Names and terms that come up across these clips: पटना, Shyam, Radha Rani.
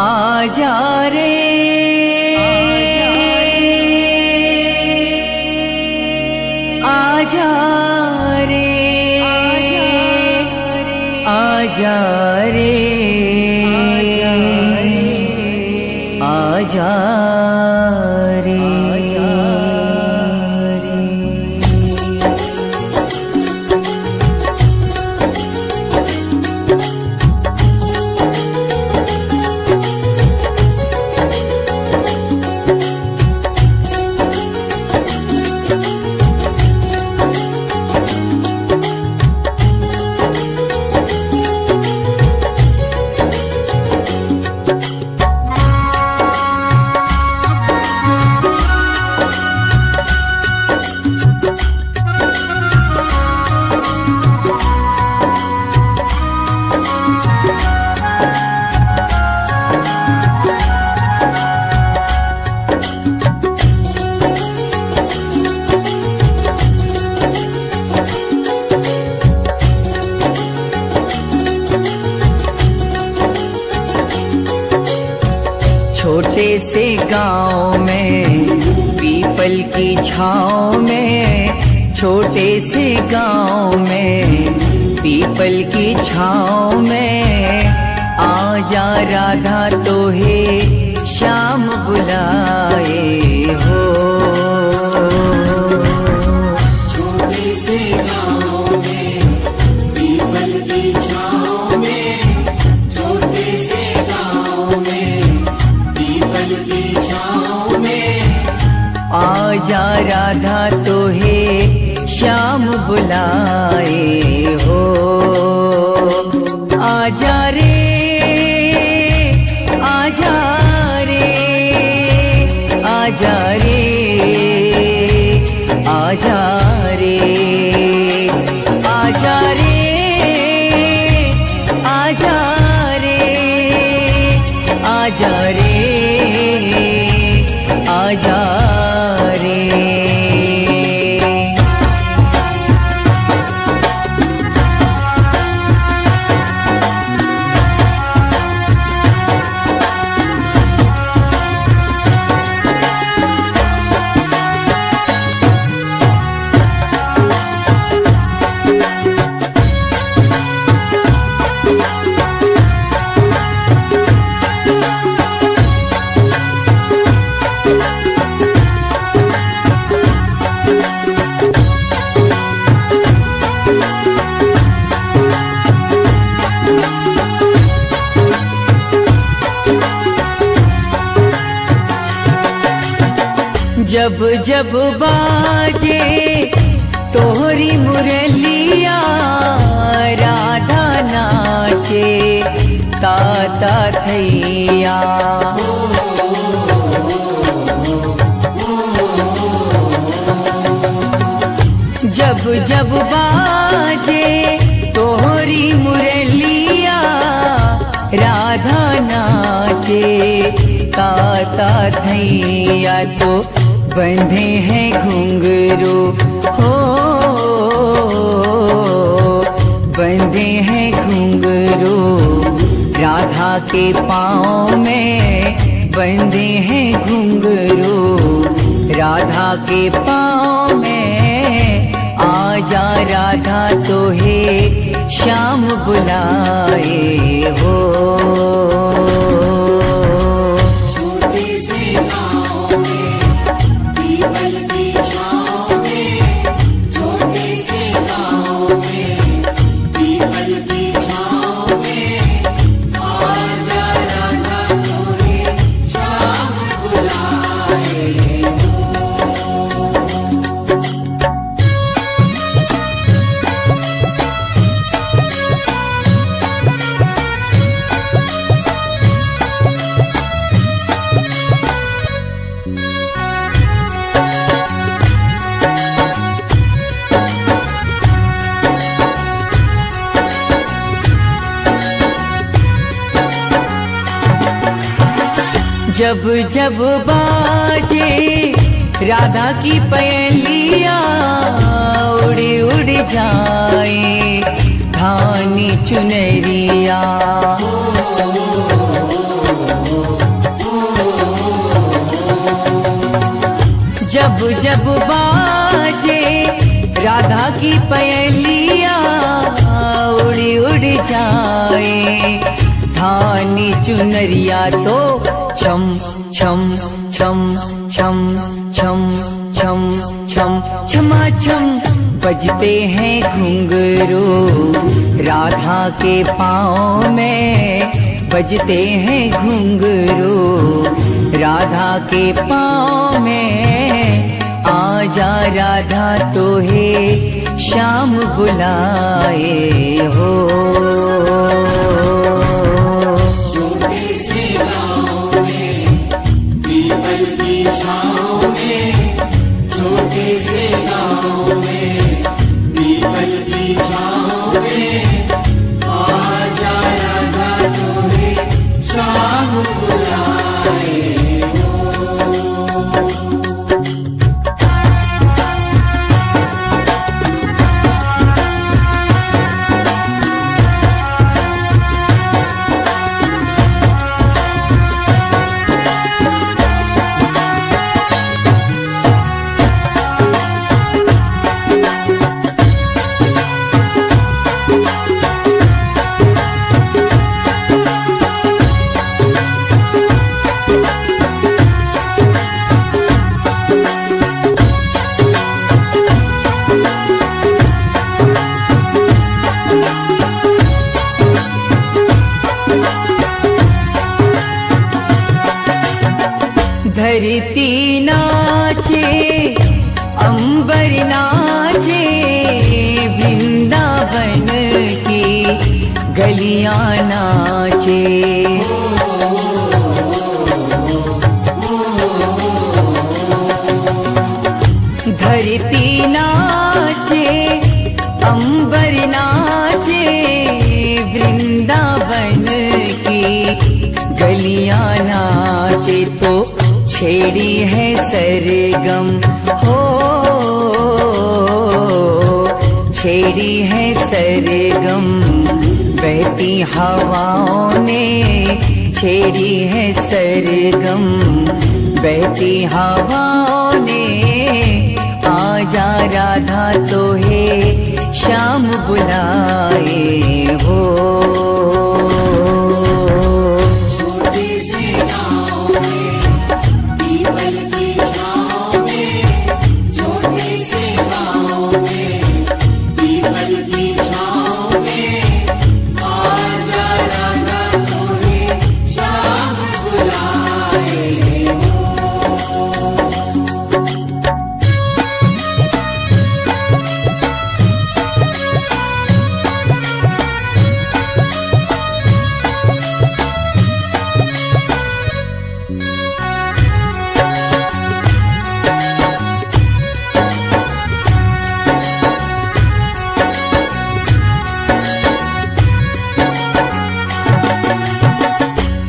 आजा रे आजा रे आजा रे आजा छोटे से गांव में पीपल की छाँव में, छोटे से गांव में पीपल की छाँव में आजा राधा तोहे श्याम बुलाए हो। छोटे से गांव में पीपल की छाँव में, छोटे से गांव में आजा राधा तोहे श्याम बुलाए हो। आजा रे आजा रे आजा रे आजा रे आजा रे आजा रे आजा रे आजा जब जब बाजे तोहरी मुरलिया राधा नाचे ताता थैया। जब जब बाजे तोहरी मुरलिया राधा नाचे ताता थैया तो बंधे हैं घुंघरू हो, बंधे हैं घुंघरू राधा के पाँव में, बंधे हैं घुंघरू राधा के पाँव में आजा राधा तोहे श्याम बुलाए हो। जब जब बाजे राधा की पहेलियाँ उड़ उड़ जाए धानी चुनरिया। जब बाजे राधा की पहेलिया उड़ी उड़ जाए। धानी चुनरिया तो छम छम छम छम छम छम छम छमा छम बजते हैं घुंघरू राधा के पाँव में, बजते हैं घुंघरू राधा के पाँव में। आजा राधा तोहे श्याम बुलाए हो। धरती नाचे अंबर नाचे वृंदावन की गलियां नाचे। धरती नाचे अंबर नाचे वृंदावन की गलियां नाचे। तो छेड़ी है सरगम हो, छेड़ी है सरगम बहती हवाओं ने, छेड़ी है सरगम बहती हवाओं ने। आजा राधा तोहे श्याम बुलाए हो।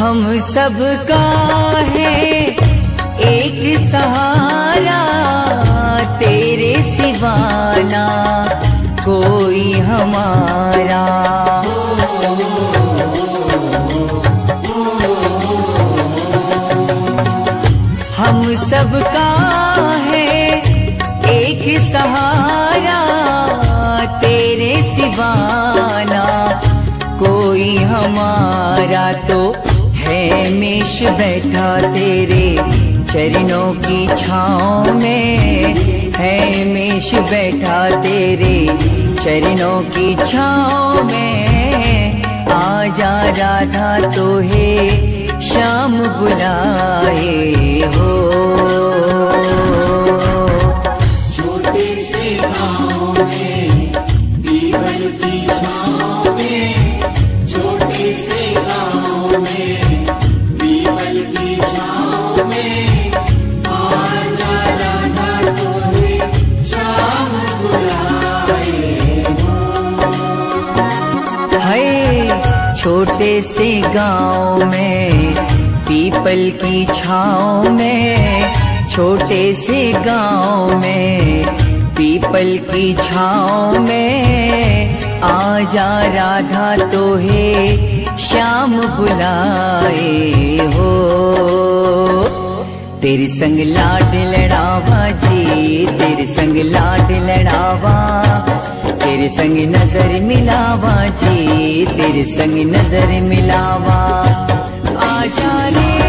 हम सबका है एक सहारा तेरे सिवा ना कोई हमारा। हम सबका है एक सहारा तेरे सिवा ना कोई हमारा। तो मेष बैठा तेरे चरणों की छाँव में, है मेष बैठा तेरे चरणों की छाँव में। आजा राधा तोहे श्याम बुलाए हो। छोटे से गाँव में पीपल की छाँव में, छोटे से गाँव में छोटे से गांव में पीपल की छाँव में, छोटे से गांव में पीपल की छाँव में। आजा राधा तोहे श्याम बुलाए हो। तेरे संग लाड लड़ावा जी संग लाड लड़ावा, तेरे संग नजर मिलावा जी, तेरे संग नजर मिलावा। आशा रे